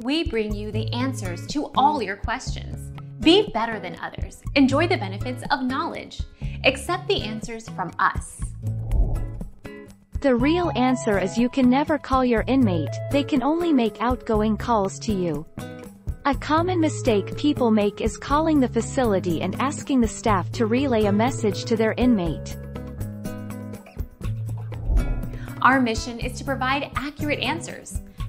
we bring you the answers to all your questions. Be better than others. Enjoy the benefits of knowledge. Accept the answers from us. The real answer is you can never call your inmate. They can only make outgoing calls to you. A common mistake people make is calling the facility and asking the staff to relay a message to their inmate. Our mission is to provide accurate answers.